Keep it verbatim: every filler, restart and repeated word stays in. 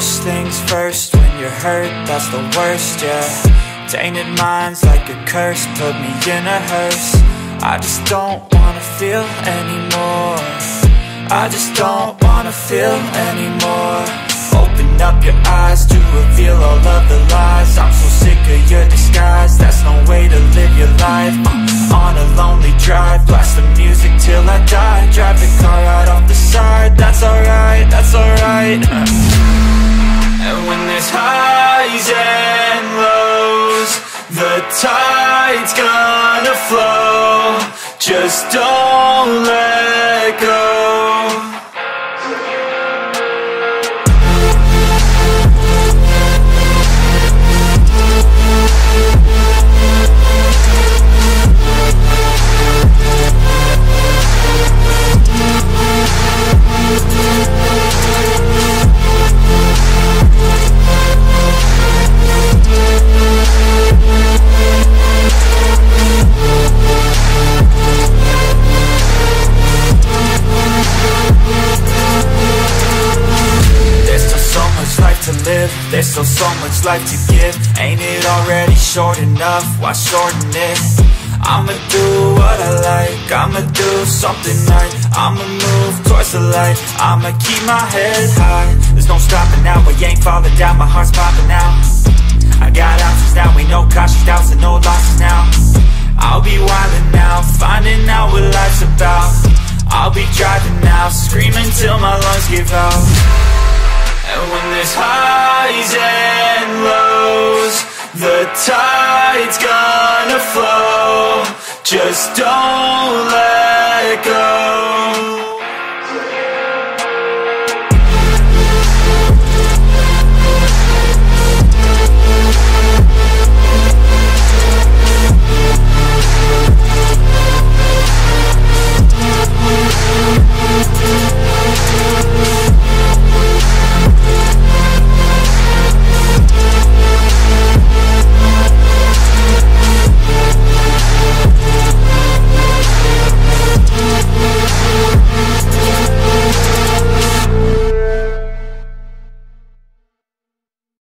First things first, when you're hurt, that's the worst, yeah. Tainted minds like a curse, put me in a hearse. I just don't wanna feel anymore. I just don't wanna feel anymore. Open up your eyes to reveal all of the lies. I'm so sick of your disguise, that's no way to live your life. I'm on a lonely drive, blast the music till I die. Drive the car right off the side, that's alright, that's alright. And when there's highs and lows, the tide's gonna flow. Just don't let go. There's still so much life to give. Ain't it already short enough? Why shorten it? I'ma do what I like, I'ma do something right. I'ma move towards the light, I'ma keep my head high. There's no stopping now, we ain't falling down, my heart's popping out. I got options now, we no cautious doubts and no losses now. I'll be wildin' now, finding out what life's about. I'll be driving now, screaming till my lungs give out. And when there's highs and lows, the tide's gonna flow. Just don't let